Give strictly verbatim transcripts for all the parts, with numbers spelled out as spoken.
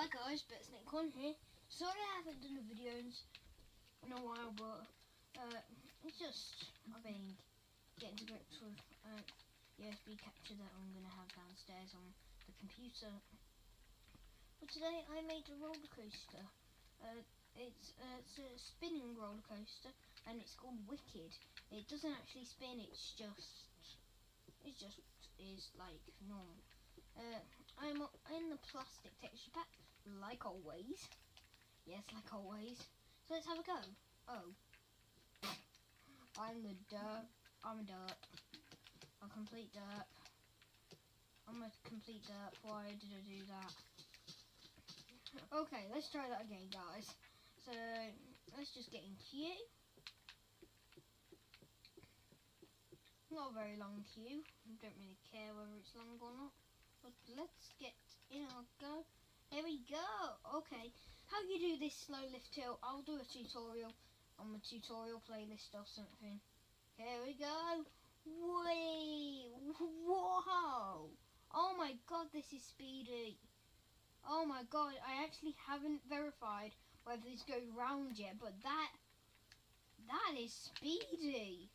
Hi guys, it's Nick Conn here. Sorry I haven't done the videos in a while, but uh, it's just I've been getting to grips with uh, U S B capture that I'm going to have downstairs on the computer. But today I made a roller coaster. Uh, it's, uh, it's a spinning roller coaster and it's called Wicked. It doesn't actually spin, it's just, it just is like normal. Uh, I'm in the plastic texture pack, like always. Yes, like always. So let's have a go. Oh. I'm the derp. I'm a derp. I'm a complete derp. I'm a complete derp. Why did I do that? Okay, let's try that again, guys. So, let's just get in queue. Not a very long queue. I don't really care whether it's long or not. But let's get in our go. There we go. Okay, how you do this slow lift hill, I'll do a tutorial on the tutorial playlist or something. Here we go. Whee! Whoa! Oh my god, this is speedy. Oh my god, I actually haven't verified whether this goes round yet, but that, that is speedy.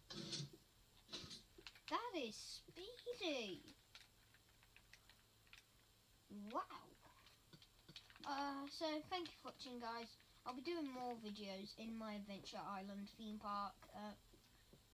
That is speedy. Wow. Uh, so thank you for watching, guys. I'll be doing more videos in my Adventure Island theme park. Uh,